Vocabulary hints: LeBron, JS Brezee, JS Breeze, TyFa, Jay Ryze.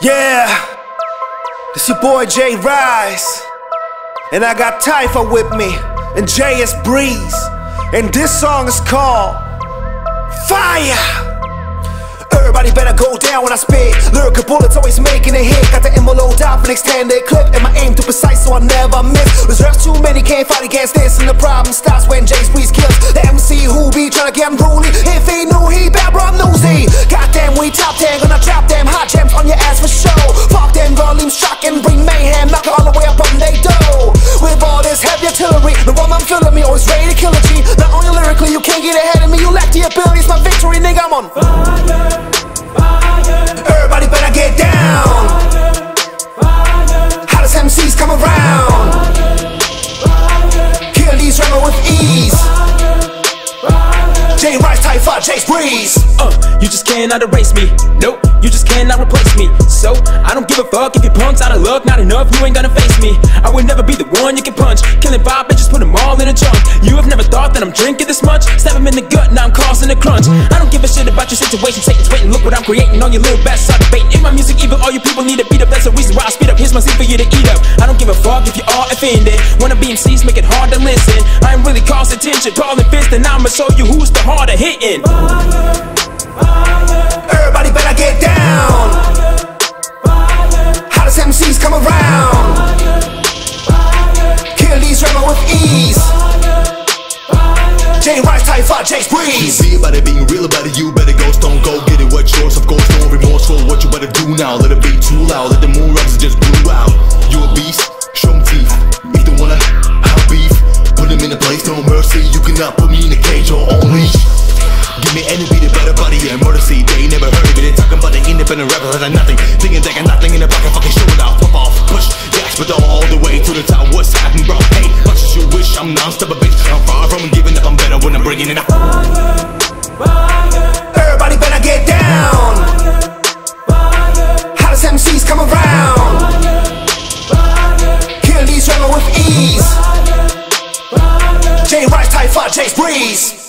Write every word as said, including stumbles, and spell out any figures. Yeah, it's your boy Jay Ryze, and I got TyFa with me, and J S Brezee, and this song is called Fire. Everybody better go down when I spit. Lyrical bullets always making a hit. Got the ammo load up and extend that clip. And my aim too precise so I never miss. Reserves too many, can't fight against this. And the problem starts when Jay Breeze kills. The M C who be tryna get unruly. If he knew he bad, bro, I'm newsy. Goddamn, we top ten, gonna drop them hot gems on your ass for sure. Fuck them volume, shock and bring mayhem. Knock it all the way up on they dough. With all this heavy artillery, the one I'm feeling me, always ready to kill a G. Not only lyrically, you can't get ahead of me. You lack the abilities, my victory, nigga, I'm on fire. Everybody better get down. How does M C's come around? Kill these rappers with ease. Jay Ryze, TyFa, J S Brezee. Uh, you just cannot erase me. Nope, you just cannot replace me. So I don't give a fuck if you punks out of luck. Not enough, you ain't gonna face me. I would never be the one you can punch. Killing five bitches, put them all in a junk. You have never thought that I'm drinking this much. Stab them in the gut, now I'm causing a crunch. I don't give a shit about your situation. Satan's waiting, look what I'm creating. All your little bastards are debating. In my music evil, all you people need to beat up. That's the reason why I speed up, here's my seat for you to eat up. I don't give a fuck if you are offended. Wanna be M C's, make it hard to listen. I ain't really causing tension, calling fist. And I'ma show you who's the harder hitting. Fire, fire. Everybody better get down. How does M C's come around? Kill these rappers with ease. Jay Ryze, TyFa, J S Brezee. Be about it being real about it, you better go stone cold. Get it what's yours, of course, no remorse for what you better do now. Let it be too loud, let the moon rocks just blew out. You a beast, show them teeth. If they wanna have beef, put them in a place, no mercy. You cannot put me in a cage or on leash. Give me envy, the better body, and murder see. They never heard of it, they talking about the independent rappers that are nothing. Thinking they got nothing in their pocket, fucking show it out, pop off, push, yes, but they're all the way to the top. What's happening, bro? Hey, much as you wish, I'm non-stop a bitch. I'm far from giving up, I'm better when I'm bringing it up. Fire, fire. Everybody better get down. Fire, fire. How does M C's come around? Fire, fire. Kill these rappers with ease. Fire, fire. Jay Ryze, TyFa, J S Brezee.